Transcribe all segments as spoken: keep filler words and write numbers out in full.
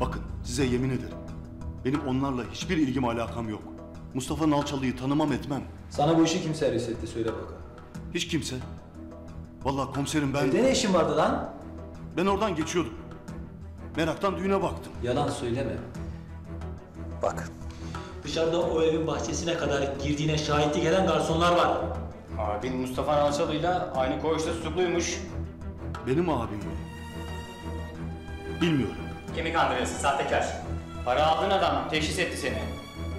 Bakın size yemin ederim. Benim onlarla hiçbir ilgim alakam yok. Mustafa Nalçalı'yı tanımam etmem. Sana bu işi kim servis etti söyle bakalım. Hiç kimse. Vallahi komiserim ben... Evde ne işin vardı lan? Ben oradan geçiyordum. Meraktan düğüne baktım. Yalan söyleme. Bak. Dışarıda o evin bahçesine kadar girdiğine şahitli gelen garsonlar var. Abin Mustafa Nalçalı'yla aynı koğuşta tutukluymuş. Benim abim mi? Bilmiyorum. Kimi kandırıyorsun sahtekar? Para aldığın adam teşhis etti seni.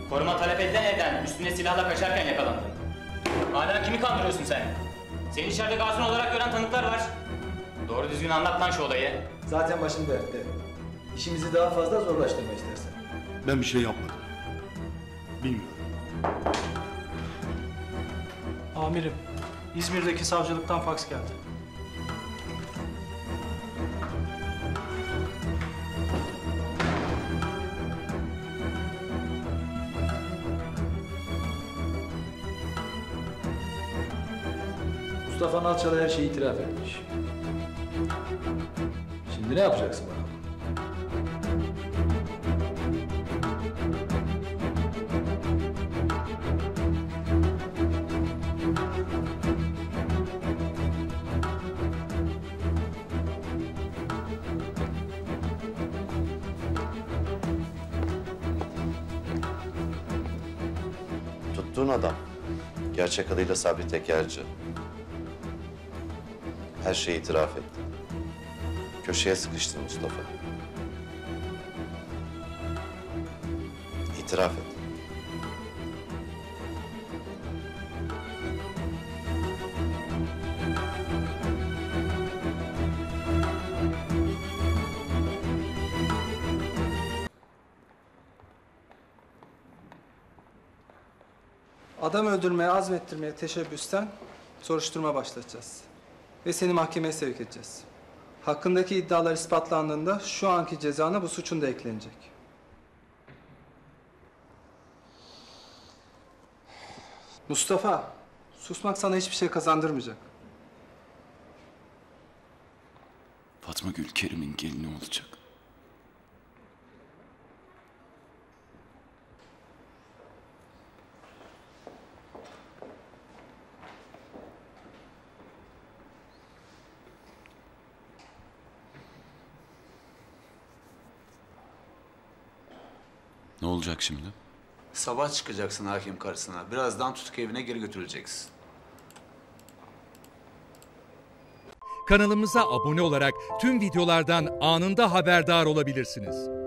Koruma talep edilen evden üstüne silahla kaçarken yakalandı. Hala kimi kandırıyorsun sen? Seni içeride garson olarak gören tanıklar var. Doğru düzgün anlat lan şu olayı. Zaten başım dertte. İşimizi daha fazla zorlaştırma istersen. Ben bir şey yapmadım. Bilmiyorum. Amirim, İzmir'deki savcılıktan faks geldi. Mustafa Nalçalı her şeyi itiraf etmiş. Şimdi ne yapacaksın bakalım? Tuttuğun adam gerçek adıyla Sabit Tekerci. Her şeyi itiraf etti. Köşeye sıkıştı Mustafa. İtiraf etti. Adam öldürmeye, azmettirmeye teşebbüsten soruşturma başlatacağız. Ve seni mahkemeye sevk edeceğiz. Hakkındaki iddialar ispatlandığında şu anki cezana bu suçun da eklenecek. Mustafa, susmak sana hiçbir şey kazandırmayacak. Fatmagül Kerim'in gelini olacak. Ne olacak şimdi? Sabah çıkacaksın hakim karşısına. Birazdan tutuk evine geri götürüleceksin. Kanalımıza abone olarak tüm videolardan anında haberdar olabilirsiniz.